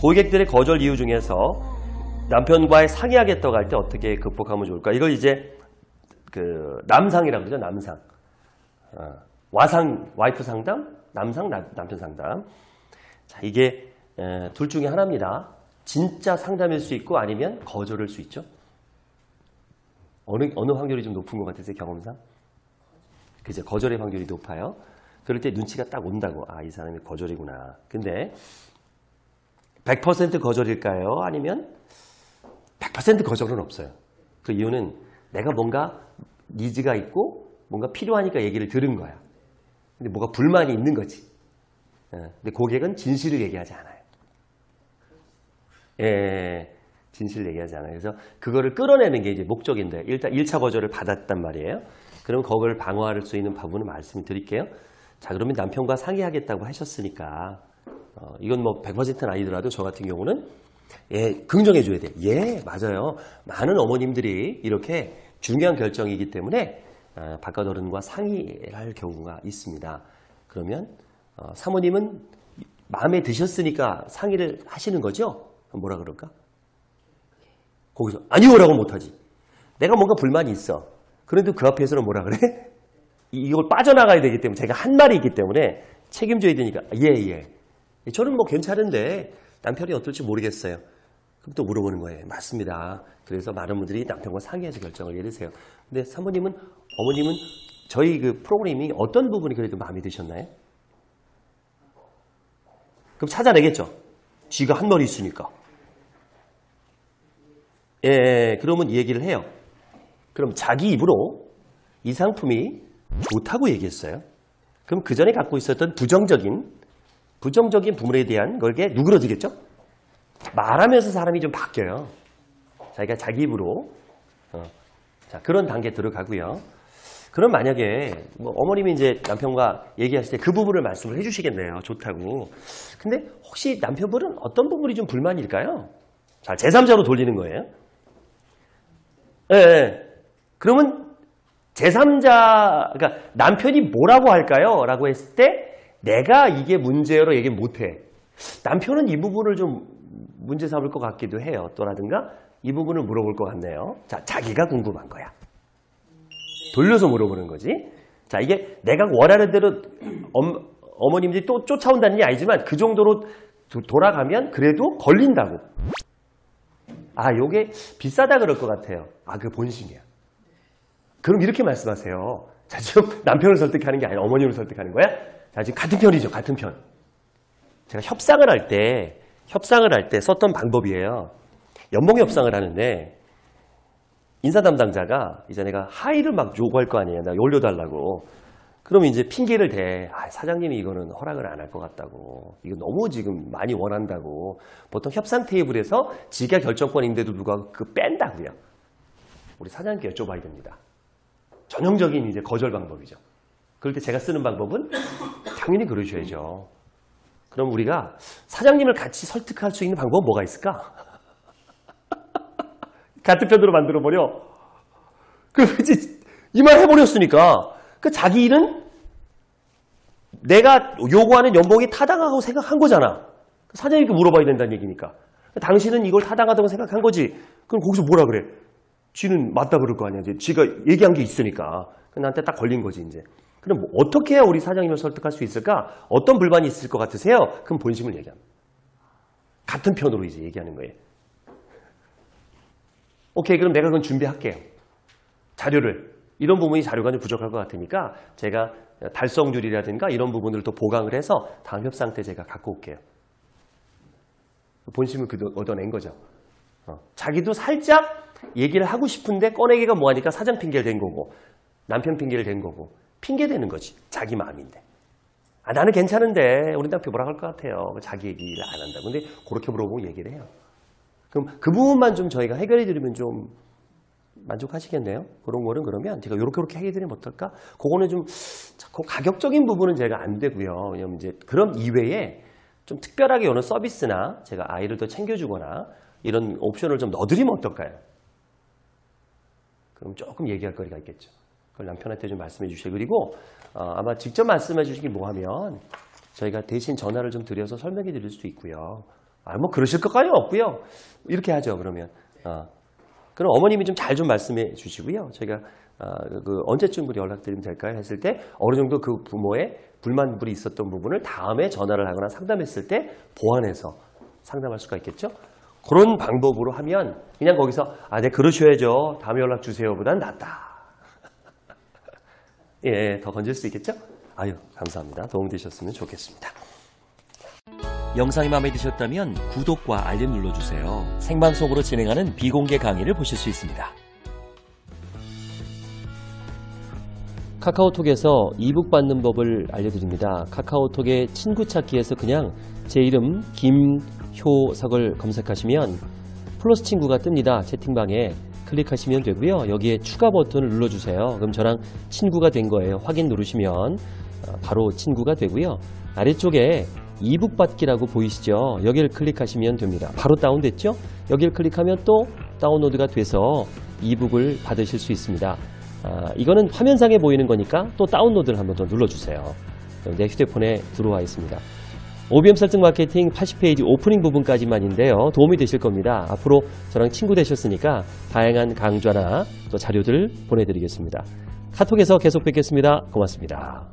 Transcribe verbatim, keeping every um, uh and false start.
고객들의 거절 이유 중에서 남편과의 상의하겠다고 할 때 어떻게 극복하면 좋을까? 이걸 이제 그 남상이라고 그러죠. 남상. 어, 와상, 와이프 상담, 남상, 나, 남편 상담. 자, 이게 에, 둘 중에 하나입니다. 진짜 상담일 수 있고 아니면 거절일 수 있죠. 어느, 어느 확률이 좀 높은 것 같으세요? 경험상? 그죠. 거절의 확률이 높아요. 그럴 때 눈치가 딱 온다고. 아, 이 사람이 거절이구나. 근데 백 퍼센트 거절일까요? 아니면 백 퍼센트 거절은 없어요. 그 이유는 내가 뭔가 니즈가 있고 뭔가 필요하니까 얘기를 들은 거야. 근데 뭐가 불만이 있는 거지. 근데 고객은 진실을 얘기하지 않아요. 예, 진실을 얘기하지 않아요. 그래서 그거를 끌어내는 게 이제 목적인데 일단 일 차 거절을 받았단 말이에요. 그럼 그걸 방어할 수 있는 방법은 말씀드릴게요. 자, 그러면 남편과 상의하겠다고 하셨으니까 어, 이건 뭐 백 퍼센트는 아니더라도 저 같은 경우는 예, 긍정해 줘야 돼. 예, 맞아요. 많은 어머님들이 이렇게 중요한 결정이기 때문에 어, 바깥 어른과 상의할 경우가 있습니다. 그러면 어, 사모님은 마음에 드셨으니까 상의를 하시는 거죠? 뭐라 그럴까? 거기서 아니오라고 못하지. 내가 뭔가 불만이 있어. 그래도 그 앞에서는 뭐라 그래? 이걸 빠져나가야 되기 때문에 제가 한 말이 있기 때문에 책임져야 되니까 예예 예. 저는 뭐 괜찮은데 남편이 어떨지 모르겠어요. 그럼 또 물어보는 거예요. 맞습니다. 그래서 많은 분들이 남편과 상의해서 결정을 내리세요. 근데 사모님은 어머님은 저희 그 프로그램이 어떤 부분이 그래도 마음에 드셨나요? 그럼 찾아내겠죠. 쥐가 한 머리 있으니까. 예, 그러면 얘기를 해요. 그럼 자기 입으로 이 상품이 좋다고 얘기했어요. 그럼 그 전에 갖고 있었던 부정적인 부정적인 부분에 대한 걸게 누그러지겠죠? 말하면서 사람이 좀 바뀌어요. 자기가 자기 입으로 어. 자, 그런 단계 들어가고요. 그럼 만약에 뭐 어머님이 이제 남편과 얘기하실 때 그 부분을 말씀을 해주시겠네요. 좋다고. 근데 혹시 남편분은 어떤 부분이 좀 불만일까요? 자, 제삼자로 돌리는 거예요. 예. 예. 그러면 제삼자, 그러니까 남편이 뭐라고 할까요? 라고 했을 때 내가 이게 문제로 얘기 못해. 남편은 이 부분을 좀 문제 삼을 것 같기도 해요. 또라든가 이 부분을 물어볼 것 같네요. 자, 자기가 궁금한 거야. 돌려서 물어보는 거지. 자, 이게 내가 원하는 대로 엄, 어머님들이 또 쫓아온다는 게 아니지만 그 정도로 도, 돌아가면 그래도 걸린다고. 아, 요게 비싸다 그럴 것 같아요. 아, 그게 본심이야. 그럼 이렇게 말씀하세요. 자, 지금 남편을 설득하는 게 아니라 어머님을 설득하는 거야? 자, 지금 같은 편이죠. 같은 편. 제가 협상을 할 때, 협상을 할 때 썼던 방법이에요. 연봉 협상을 하는데 인사 담당자가 이제 내가 하이를 막 요구할 거 아니에요. 나 올려달라고. 그럼 이제 핑계를 대. 아, 사장님이 이거는 허락을 안 할 것 같다고. 이거 너무 지금 많이 원한다고. 보통 협상 테이블에서 지가 결정권인데도 불구하고 그 뺀다고요. 우리 사장님께 여쭤봐야 됩니다. 전형적인 이제 거절 방법이죠. 그럴 때 제가 쓰는 방법은 당연히 그러셔야죠. 그럼 우리가 사장님을 같이 설득할 수 있는 방법은 뭐가 있을까? 같은 편으로 만들어버려. 그래서 이제 이 말 해버렸으니까 그 자기 일은 내가 요구하는 연봉이 타당하다고 생각한 거잖아. 사장님께 물어봐야 된다는 얘기니까. 당신은 이걸 타당하다고 생각한 거지. 그럼 거기서 뭐라 그래? 쥐는 맞다 그럴 거 아니야. 쥐가 얘기한 게 있으니까. 나한테 딱 걸린 거지, 이제. 그럼 뭐 어떻게 해야 우리 사장님을 설득할 수 있을까? 어떤 불만이 있을 것 같으세요? 그럼 본심을 얘기합니다. 같은 편으로 이제 얘기하는 거예요. 오케이, 그럼 내가 그건 준비할게요. 자료를. 이런 부분이 자료가 좀 부족할 것 같으니까 제가 달성률이라든가 이런 부분을 또 보강을 해서 다음 협상 때 제가 갖고 올게요. 본심을 얻어낸 거죠. 어. 자기도 살짝 얘기를 하고 싶은데 꺼내기가 뭐하니까 사장 핑계를 댄 거고 남편 핑계를 댄 거고 핑계 대는 거지. 자기 마음인데. 아, 나는 괜찮은데 우리 남편 뭐라 할 것 같아요. 자기 얘기를 안 한다. 근데 그렇게 물어보고 얘기를 해요. 그럼 그 부분만 좀 저희가 해결해 드리면 좀 만족하시겠네요. 그런 거는 그러면 제가 요렇게 요렇게 해결해 드리면 어떨까? 그거는 좀 가격적인 부분은 제가 안 되고요. 왜냐면 이제 그런 이외에 좀 특별하게 오는 서비스나 제가 아이를 더 챙겨주거나 이런 옵션을 좀 넣어드리면 어떨까요? 그럼 조금 얘기할 거리가 있겠죠. 그걸 남편한테 좀 말씀해 주시고 그리고 어, 아마 직접 말씀해 주시기 뭐하면 저희가 대신 전화를 좀 드려서 설명해 드릴 수도 있고요. 아, 뭐 그러실 것까지는 없고요. 이렇게 하죠, 그러면. 어. 그럼 어머님이 좀 잘 좀 말씀해 주시고요. 저희가 어, 그 언제쯤 그리 연락드리면 될까요? 했을 때 어느 정도 그 부모의 불만불이 있었던 부분을 다음에 전화를 하거나 상담했을 때 보완해서 상담할 수가 있겠죠. 그런 방법으로 하면 그냥 거기서 아, 네, 그러셔야죠. 다음에 연락 주세요보단 낫다. 예, 더 건질 수 있겠죠? 아유, 감사합니다. 도움되셨으면 좋겠습니다. 영상이 마음에 드셨다면 구독과 알림 눌러주세요. 생방송으로 진행하는 비공개 강의를 보실 수 있습니다. 카카오톡에서 이북 받는 법을 알려드립니다. 카카오톡의 친구 찾기에서 그냥 제 이름 김효석을 검색하시면 플러스 친구가 뜹니다. 채팅방에 클릭하시면 되고요. 여기에 추가 버튼을 눌러주세요. 그럼 저랑 친구가 된 거예요. 확인 누르시면 바로 친구가 되고요. 아래쪽에 이북 받기라고 보이시죠? 여기를 클릭하시면 됩니다. 바로 다운됐죠? 여기를 클릭하면 또 다운로드가 돼서 이북을 받으실 수 있습니다. 아, 이거는 화면상에 보이는 거니까 또 다운로드를 한번 더 눌러주세요. 내 휴대폰에 들어와 있습니다. 오비엠 설득 마케팅 팔십 페이지 오프닝 부분까지만인데요. 도움이 되실 겁니다. 앞으로 저랑 친구 되셨으니까 다양한 강좌나 또 자료들 보내드리겠습니다. 카톡에서 계속 뵙겠습니다. 고맙습니다.